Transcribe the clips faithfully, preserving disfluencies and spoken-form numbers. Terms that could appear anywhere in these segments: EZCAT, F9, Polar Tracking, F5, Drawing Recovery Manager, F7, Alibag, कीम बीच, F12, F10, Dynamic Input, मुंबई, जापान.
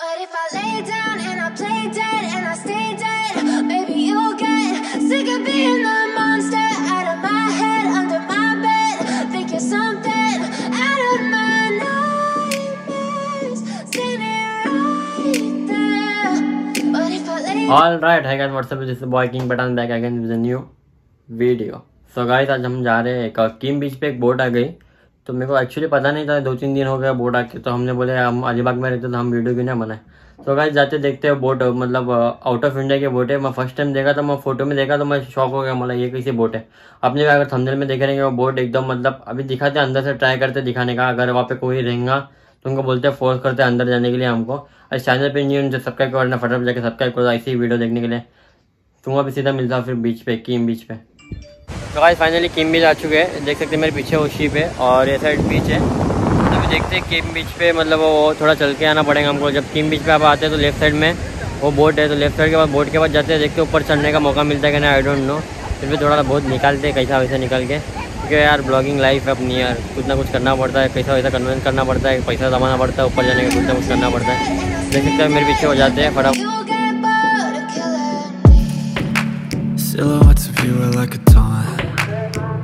But if I lay down and I play dead and I stay dead, maybe you'll get sick of being the monster out of my head, under my bed. Think you're something out of my nightmares. See me right there. But if I lay Alright, hi guys, what's up? This is the boy King, but I'm back again with a new video. So guys, आज हम जा रहे हैं कीम बीच पे, एक boat आ गई. तो मेरे को एक्चुअली पता नहीं था, दो तीन दिन हो गया बोट आके. तो हमने बोले हम अलीबाग में रहते तो हम वीडियो क्यों ना बनाए. तो गाइस जाते देखते हैं बोट, मतलब आउट ऑफ इंडिया की बोट है. मैं फर्स्ट टाइम देखा था, मैं फोटो में देखा तो मैं शॉक हो गया, मतलब ये कैसी बोट है. आपने भी अगर थंबनेल में देखे रहेंगे वो बोट एकदम, मतलब अभी दिखाते अंदर से ट्राई करते दिखाने का. अगर वहाँ पे कोई रहेगा तो उनको बोलते फोर्स करते अंदर जाने के लिए हमको. इस चैनल पर न्यू उनसे सब्सक्राइब करना, फटाफट जाकर सब्सक्राइब करो ऐसी वीडियो देखने के लिए. तो वहाँ पर सीधा मिलता है फिर बीच पे, कीम बीच पे. तो गाइस फाइनली कीम बीच आ चुके हैं. देख सकते हैं मेरे पीछे वो शिप है और ये साइड बीच है. तो अभी देखते हैं कीम बीच पे, मतलब वो थोड़ा चल के आना पड़ेगा हमको. जब कीम बीच पे आप आते हैं तो लेफ्ट साइड में वो बोट है. तो लेफ्ट साइड के बाद बोट के बाद जाते हैं, देखते हैं ऊपर चढ़ने का मौका मिलता है कि नहीं, आई डोंट नो. फिर भी थोड़ा बहुत निकालते कैसा वैसा निकाल के, क्योंकि यार ब्लॉगिंग लाइफ है अपनी यार, कुछ ना कुछ करना पड़ता है. कैसा वैसा कन्वेंस करना पड़ता है, पैसा जमाना पड़ता है, ऊपर जाने का कुछ ना कुछ करना पड़ता है. देख सकते हैं मेरे पीछे हो जाते हैं फटाफट.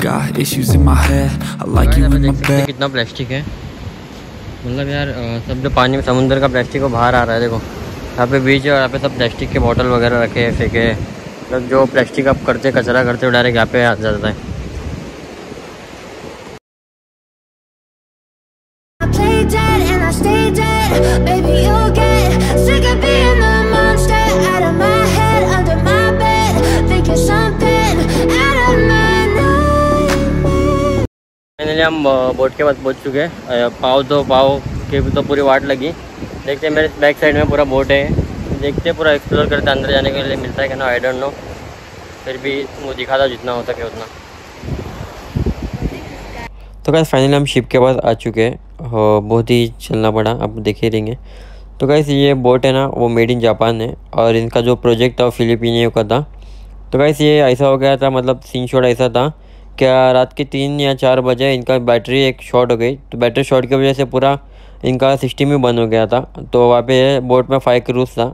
got issues in my head I like you in my bed. कितना प्लास्टिक है, मतलब यार सब जो पानी में समुद्र का प्लास्टिक वो बाहर आ रहा है. देखो यहाँ पे बीच है और यहाँ पे सब प्लास्टिक के बोतल वगैरह रखे हैं, फेंके हैं. मतलब जो प्लास्टिक आप करते कचरा करते डायरेक्ट यहाँ पे आ जाता है. फाइनली हम बोट के बाद पहुंच चुके हैं. पाव दो पाव के तो पूरी वाट लगी. देखते हैं मेरे बैक साइड में पूरा बोट है. देखते हैं पूरा एक्सप्लोर करते अंदर जाने के लिए मिलता है कि ना, आई डोंट नो. फिर भी वो दिखाता जितना हो सके उतना. तो गाइस फाइनली हम शिप के पास आ चुके हैं. बहुत ही चलना पड़ा, आप देख ही रहेंगे. तो गाइस ये बोट है ना, वो मेड इन जापान है और इनका जो प्रोजेक्ट था वो फिलिपिनियो का था. तो गाइस ये ऐसा हो गया था, मतलब सीन शॉट ऐसा था क्या, रात के तीन या चार बजे इनका बैटरी एक शॉर्ट हो गई. तो बैटरी शॉर्ट की वजह से पूरा इनका सिस्टम ही बंद हो गया था. तो वहाँ पे बोट में फायर क्रूज था.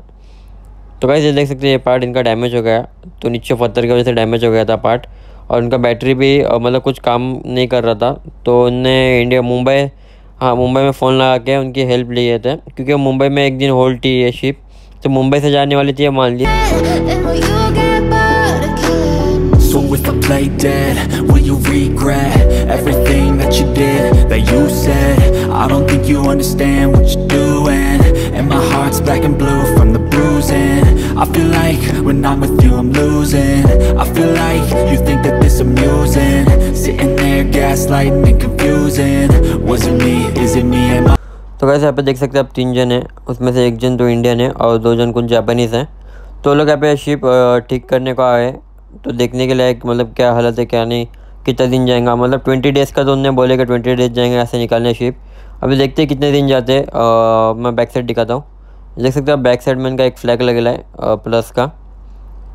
तो गाइस ये देख सकते हैं ये पार्ट इनका डैमेज हो गया. तो नीचे पत्थर की वजह से डैमेज हो गया था पार्ट, और उनका बैटरी भी मतलब कुछ काम नहीं कर रहा था. तो उनने इंडिया मुंबई, हाँ मुंबई में फ़ोन लगा के उनकी हेल्प लिए थे, क्योंकि मुंबई में एक दिन होल्ड थी ये शिप. तो मुंबई से जाने वाली थी, मान लीजिए. If I play dead, will you regret everything that you did, that you said? I don't think you understand what you're doing, and my heart's black and blue from the bruising. I feel like when I'm with you I'm losing. I feel like you think that this amusing, sitting there gaslighting and confusing. Was it me, is it me, am I? तो guys यहाँ पे देख सकते हैं आप तीन जन हैं, उसमें से एक जन तो इंडियन है और दो जन कुछ जापानीज हैं. तो लोग यहाँ पे शिप ठीक करने को आए. तो देखने के लायक मतलब क्या हालत है क्या नहीं, कितना दिन जाएगा. मतलब ट्वेंटी डेज़ का तो उन्होंने बोले कि ट्वेंटी डेज़ जाएंगे ऐसे निकालने शिप. अभी देखते हैं कितने दिन जाते हैं. मैं बैक साइड दिखाता हूँ. देख सकते हो आप बैक साइड में इनका एक फ्लैग लगेला है प्लस का,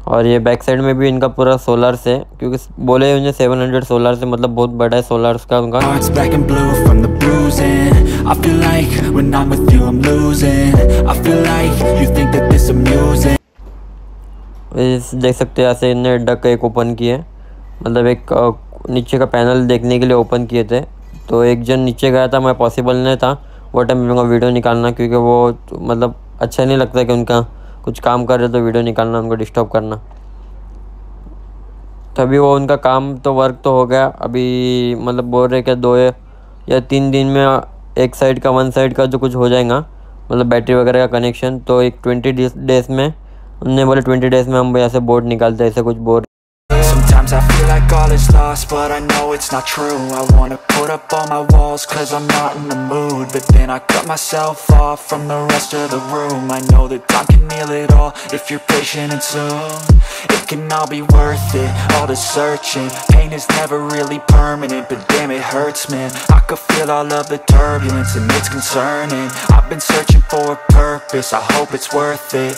और ये बैक साइड में भी इनका पूरा सोलर्स है, क्योंकि बोले उन्हें सेवन हंड्रेड सोलर्स है, मतलब बहुत बड़ा है सोलर्स का उनका. इस देख सकते हैं ऐसे इन्हें डक एक ओपन किए, मतलब एक नीचे का पैनल देखने के लिए ओपन किए थे. तो एक जन नीचे गया था, मैं पॉसिबल नहीं था वो टाइम मेरे को वीडियो निकालना, क्योंकि वो तो, मतलब अच्छा नहीं लगता कि उनका कुछ काम कर रहे तो वीडियो निकालना, उनको डिस्टर्ब करना. तभी वो उनका काम तो वर्क तो हो गया. अभी मतलब बोल रहे कि दो या तीन दिन में एक साइड का वन साइड का जो कुछ हो जाएगा, मतलब बैटरी वगैरह का कनेक्शन. तो एक ट्वेंटी डेज में उन्होंने बोले ट्वेंटी डेज़ में हम यहाँ से बोर्ड निकालते हैं ऐसे कुछ board. Sometimes I feel like all is lost, but I know it's not true. I wanna put up all my walls cause I'm not in the mood, but then I cut myself off from the rest of the room. I know that time can heal it all if you're patient, and soon it can all be worth it, all the searching. Pain is never really permanent, but damn it hurts, man. I could feel all of the turbulence and it's concerning. I've been searching for a purpose, I hope it's worth it.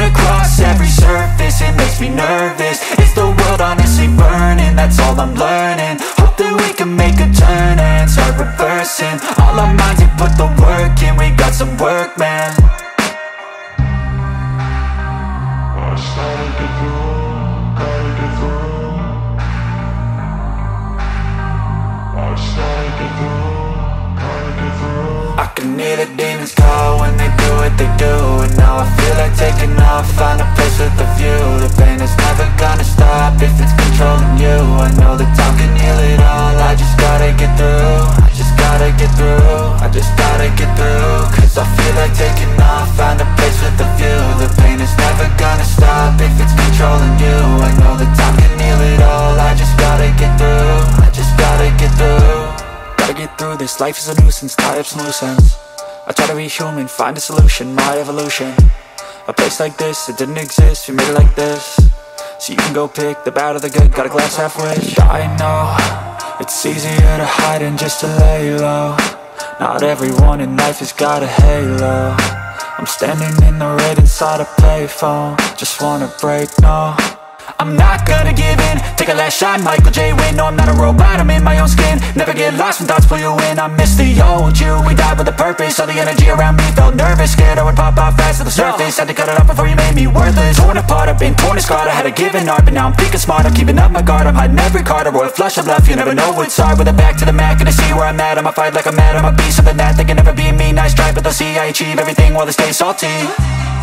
across every surface. It makes me nervous, it's the world honestly burning. That's all I'm learning, hope that we can make a turn and start reversing all our minds and put the work in. We got some work, man. I can hear the demons call when they do what they do, and now I feel like taking off, find a place with a view. The pain is never gonna stop if it's controlling you. I know that time can heal it all, I just gotta get through. I just gotta get through, I just gotta get through. Cause I feel like taking off, find a place with a view. The pain is never gonna stop if it's controlling you. I know that time can heal it all, I just gotta get through. I just gotta get through. Gotta get through this, life is a nuisance, tie up some loose ends. I try to be human, find a solution, my evolution. A place like this, it didn't exist, we made it like this. So you can go pick the bad or the good, got a glass halfway. I know, it's easier to hide than just to lay low. Not everyone in life has got a halo. I'm standing in the red inside a payphone, just wanna break, no. I'm not gonna give in, take a last shot, Michael J. Win. No, I'm not a robot, I'm in my own skin. Never get lost when thoughts pull you in. I miss the old you, we died with a purpose. All the energy around me felt nervous, scared I would pop out fast to the surface. Had to cut it off before you made me worthless. Torn apart, I've been torn and scarred. I had a given art, but now I'm thinking smart. I'm keeping up my guard, I'm hiding every card. A royal flush of love, you never know what's hard. With a back to the mat, gonna see where I'm at. I'ma fight like I'm mad, I'ma be something that they can never be me. Nice try, but they'll see I achieve everything while they stay salty.